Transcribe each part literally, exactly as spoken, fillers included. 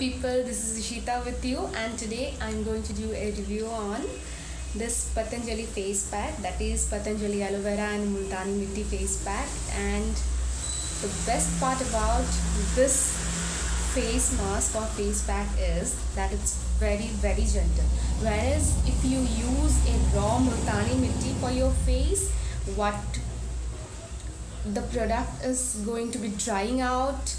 people, this is Ishita with you, and today I am going to do a review on this Patanjali face pack, that is Patanjali aloe vera and multani mitti face pack. And the best part about this face mask or face pack is that it's very very gentle, whereas if you use a raw multani mitti for your face, what the product is going to be drying out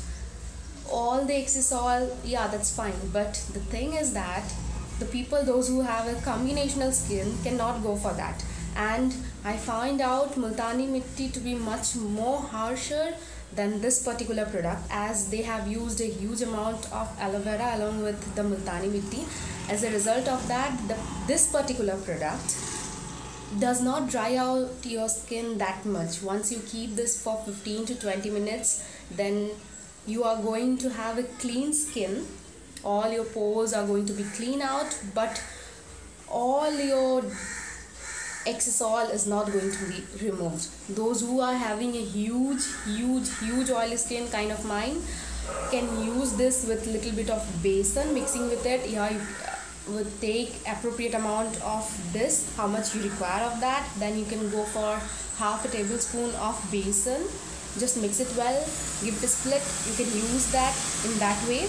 all the excess oil. Yeah, that's fine, but the thing is that the people, those who have a combinational skin, cannot go for that. And I find out multani mitti to be much more harsher than this particular product, as they have used a huge amount of aloe vera along with the multani mitti. As a result of that, the, this particular product does not dry out your skin that much. Once you keep this for fifteen to twenty minutes, then you are going to have a clean skin. All your pores are going to be clean out, but all your excess oil is not going to be removed. Those who are having a huge huge huge oily skin kind of mine can use this with little bit of besan mixing with it. Yeah, you would take appropriate amount of this, how much you require of that, then you can go for half a tablespoon of besan. Just mix it well, give it a split, you can use that in that way.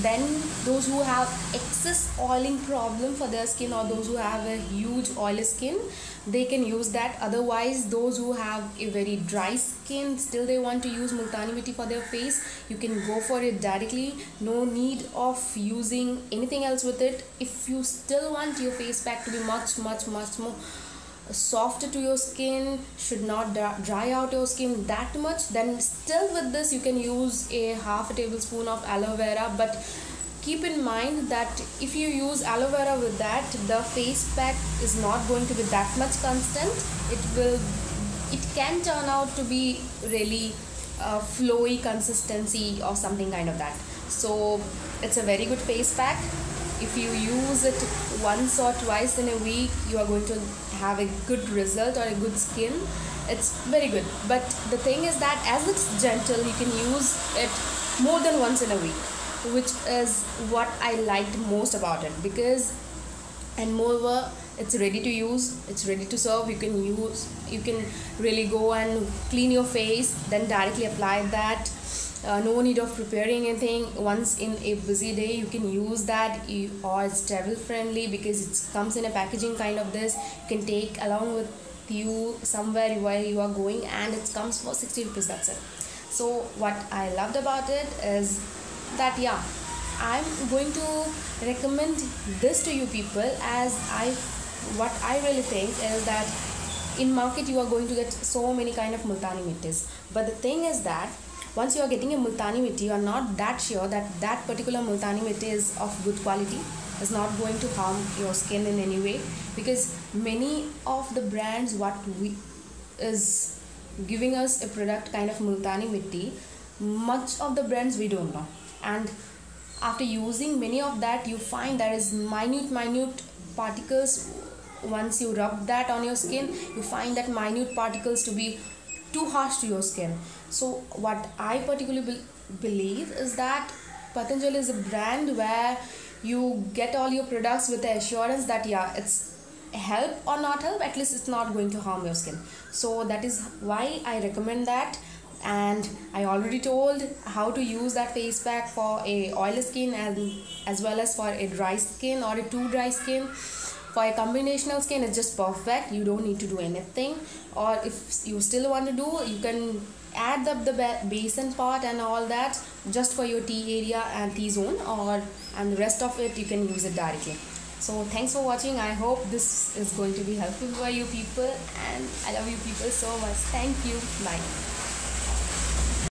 Then those who have excess oiling problem for their skin, or those who have a huge oily skin, they can use that. Otherwise, those who have a very dry skin, still they want to use multani mitti for their face, you can go for it directly. No need of using anything else with it. If you still want your face pack to be much much much more softer to your skin, should not dry out your skin that much, then still with this you can use a half a tablespoon of aloe vera. But keep in mind that if you use aloe vera with that, the face pack is not going to be that much constant. It will, it can turn out to be really uh, flowy consistency or something kind of that. So it's a very good face pack. If you use it once or twice in a week, you are going to have a good result or a good skin. It's very good. But the thing is that as it's gentle, you can use it more than once in a week, which is what I liked most about it. Because, and moreover, it's ready to use, it's ready to serve. You can use, you can really go and clean your face, then directly apply that. Uh, no need of preparing anything. Once in a busy day you can use that, you, or it's travel friendly because it comes in a packaging kind of this. You can take along with you somewhere while you are going, and it comes for sixty rupees, that's it. So what I loved about it is that, yeah, I'm going to recommend this to you people, as I what I really think is that in market you are going to get so many kind of multani mittis, but the thing is that once you are getting a multani mitti, you are not that sure that that particular multani mitti is of good quality, is not going to harm your skin in any way. Because many of the brands what we is giving us a product kind of multani mitti, much of the brands we don't know, and after using many of that you find there is minute minute particles. Once you rub that on your skin, you find that minute particles to be too harsh to your skin. So what I particularly be believe is that Patanjali is a brand where you get all your products with the assurance that, yeah, it's help or not help, at least it's not going to harm your skin. So that is why I recommend that. And I already told how to use that face pack for a oily skin, and as well as for a dry skin or a too dry skin. For a combinational skin, it's just perfect. You don't need to do anything. Or if you still want to do, you can add up the besan part and all that just for your T area and T zone, or and the rest of it you can use it directly. So thanks for watching. I hope this is going to be helpful for you people, and I love you people so much. Thank you. Bye.